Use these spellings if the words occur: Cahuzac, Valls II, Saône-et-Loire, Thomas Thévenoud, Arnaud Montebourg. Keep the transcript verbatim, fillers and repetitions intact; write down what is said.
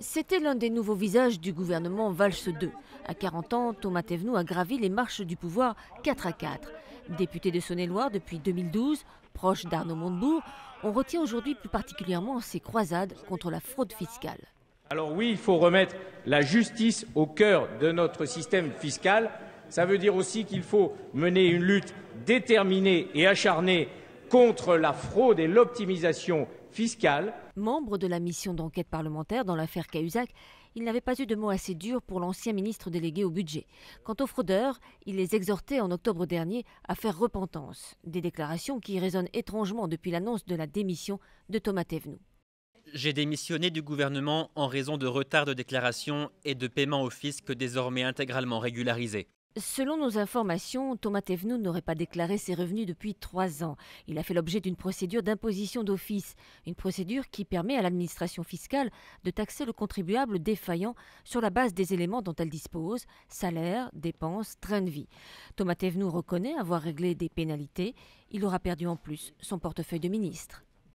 C'était l'un des nouveaux visages du gouvernement Valls deux. À quarante ans, Thomas Thévenoud a gravi les marches du pouvoir quatre à quatre. Député de Saône-et-Loire depuis deux mille douze, proche d'Arnaud Montebourg, on retient aujourd'hui plus particulièrement ses croisades contre la fraude fiscale. Alors oui, il faut remettre la justice au cœur de notre système fiscal. Ça veut dire aussi qu'il faut mener une lutte déterminée et acharnée contre la fraude et l'optimisation fiscale. Membre de la mission d'enquête parlementaire dans l'affaire Cahuzac, il n'avait pas eu de mots assez durs pour l'ancien ministre délégué au budget. Quant aux fraudeurs, il les exhortait en octobre dernier à faire repentance. Des déclarations qui résonnent étrangement depuis l'annonce de la démission de Thomas Thévenoud. J'ai démissionné du gouvernement en raison de retards de déclaration et de paiement au fisc désormais intégralement régularisés. Selon nos informations, Thomas Thévenoud n'aurait pas déclaré ses revenus depuis trois ans. Il a fait l'objet d'une procédure d'imposition d'office, une procédure qui permet à l'administration fiscale de taxer le contribuable défaillant sur la base des éléments dont elle dispose, salaire, dépenses, train de vie. Thomas Thévenoud reconnaît avoir réglé des pénalités. Il aura perdu en plus son portefeuille de ministre.